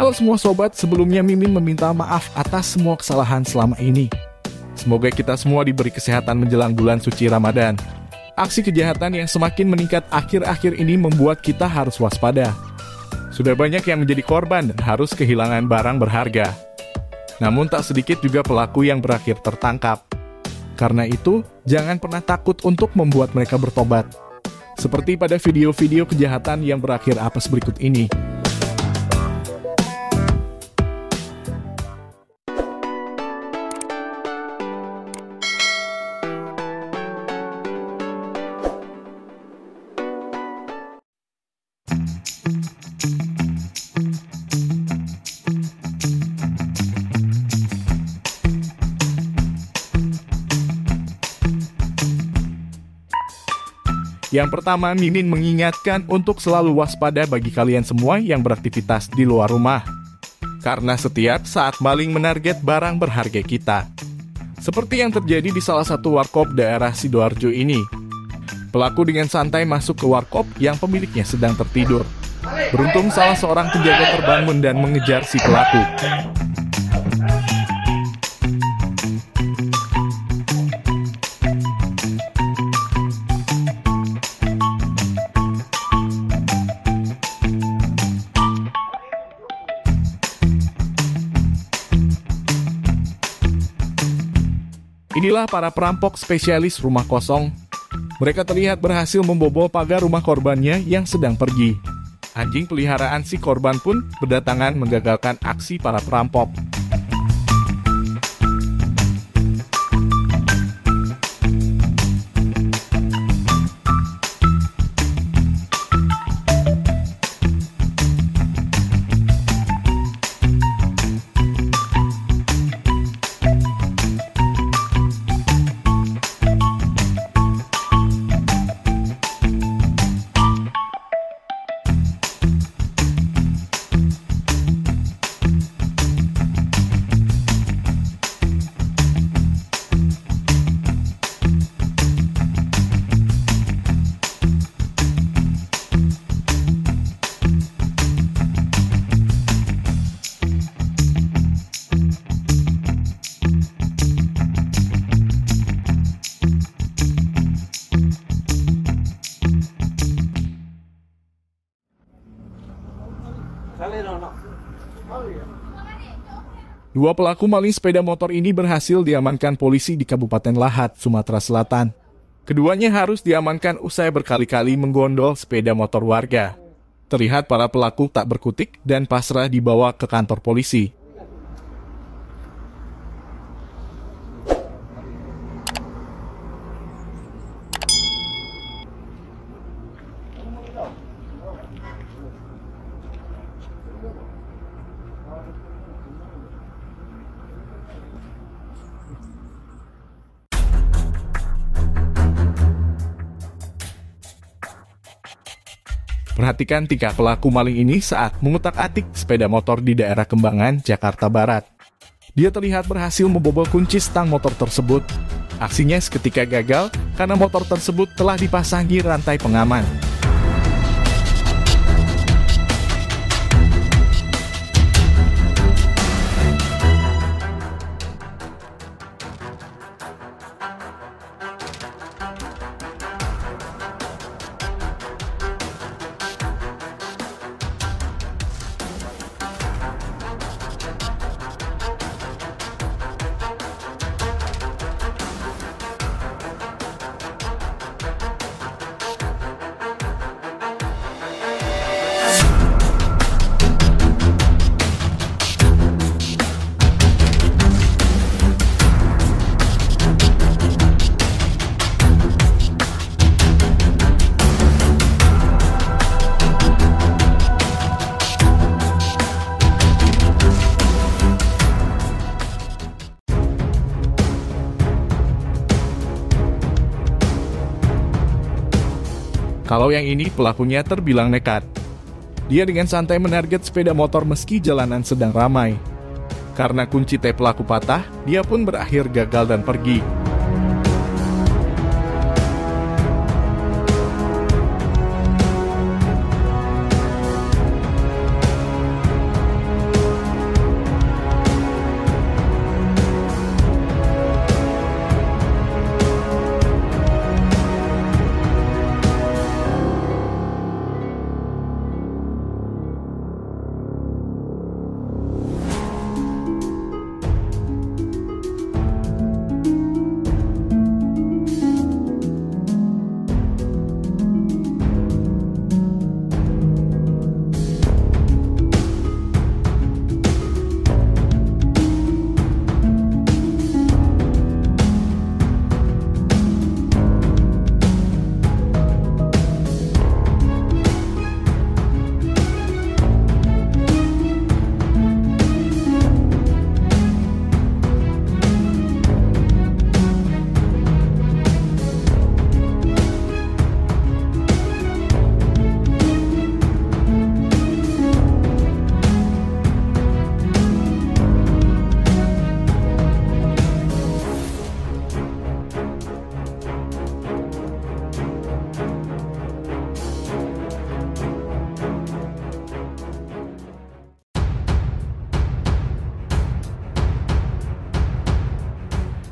Halo semua sobat, sebelumnya Mimin meminta maaf atas semua kesalahan selama ini. Semoga kita semua diberi kesehatan menjelang bulan suci Ramadan. Aksi kejahatan yang semakin meningkat akhir-akhir ini membuat kita harus waspada. Sudah banyak yang menjadi korban dan harus kehilangan barang berharga. Namun tak sedikit juga pelaku yang berakhir tertangkap. Karena itu, jangan pernah takut untuk membuat mereka bertobat. Seperti pada video-video kejahatan yang berakhir apes berikut ini. Yang pertama, Mimin mengingatkan untuk selalu waspada bagi kalian semua yang beraktivitas di luar rumah. Karena setiap saat maling menarget barang berharga kita. Seperti yang terjadi di salah satu warkop daerah Sidoarjo ini. Pelaku dengan santai masuk ke warkop yang pemiliknya sedang tertidur. Beruntung salah seorang penjaga terbangun dan mengejar si pelaku. Inilah para perampok spesialis rumah kosong. Mereka terlihat berhasil membobol pagar rumah korbannya yang sedang pergi. Anjing peliharaan si korban pun berdatangan menggagalkan aksi para perampok. Dua pelaku maling sepeda motor ini berhasil diamankan polisi di Kabupaten Lahat, Sumatera Selatan. Keduanya harus diamankan usai berkali-kali menggondol sepeda motor warga. Terlihat para pelaku tak berkutik dan pasrah dibawa ke kantor polisi. Perhatikan tiga pelaku maling ini saat mengutak-atik sepeda motor di daerah Kembangan, Jakarta Barat. Dia terlihat berhasil membobol kunci stang motor tersebut. Aksinya seketika gagal karena motor tersebut telah dipasangi rantai pengaman. Kalau yang ini, pelakunya terbilang nekat. Dia dengan santai menarget sepeda motor meski jalanan sedang ramai. Karena kunci T pelaku patah, dia pun berakhir gagal dan pergi.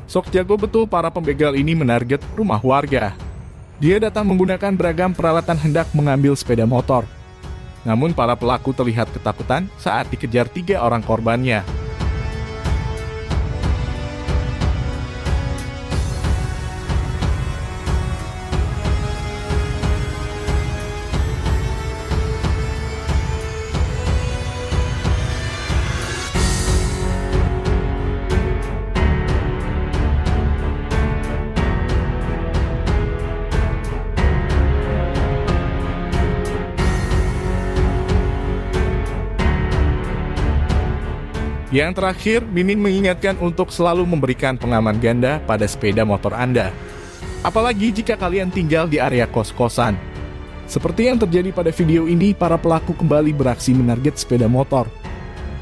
Sok jago betul para pembegal ini menarget rumah warga. Dia datang menggunakan beragam peralatan hendak mengambil sepeda motor. Namun para pelaku terlihat ketakutan saat dikejar 3 orang korbannya. Yang terakhir, Mimin mengingatkan untuk selalu memberikan pengaman ganda pada sepeda motor Anda. Apalagi jika kalian tinggal di area kos-kosan. Seperti yang terjadi pada video ini, para pelaku kembali beraksi menarget sepeda motor.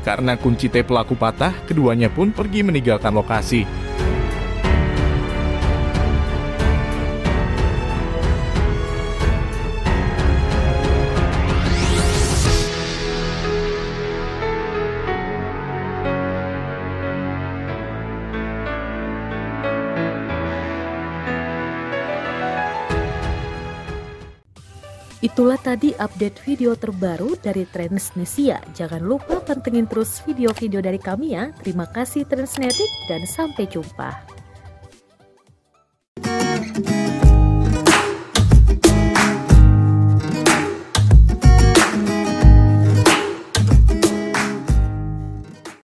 Karena kunci T pelaku patah, keduanya pun pergi meninggalkan lokasi. Itulah tadi update video terbaru dari Trendsnesia. Jangan lupa pantengin terus video-video dari kami ya. Terima kasih Trendsnetik dan sampai jumpa.